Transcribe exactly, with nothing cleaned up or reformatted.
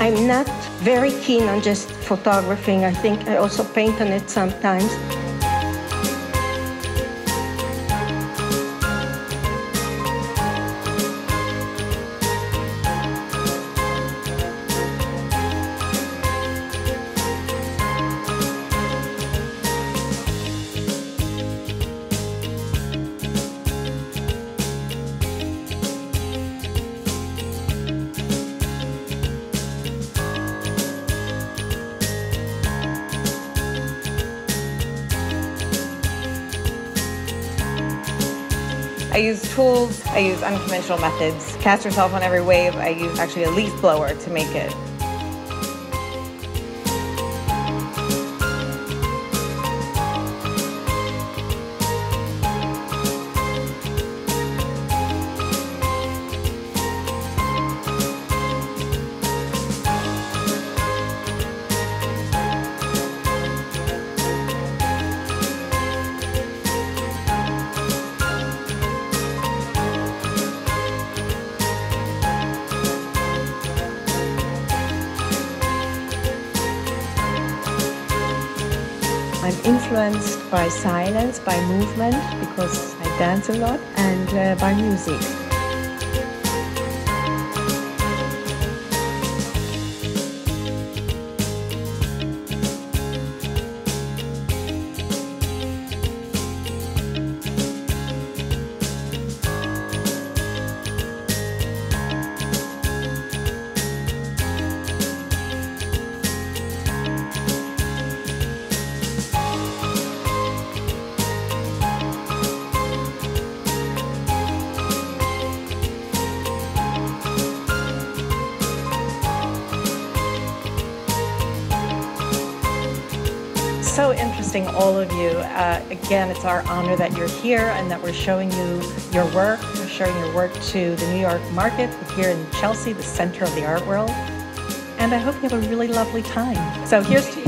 I'm not very keen on just photographing. I think I also paint on it sometimes. I use tools, I use unconventional methods. Cast yourself on every wave. I use actually a leaf blower to make it. I'm influenced by silence, by movement, because I dance a lot, and uh, by music. So interesting, all of you. Uh, again, it's our honor that you're here and that we're showing you your work. We're showing your work to the New York market here in Chelsea, the center of the art world. And I hope you have a really lovely time. So here's to you.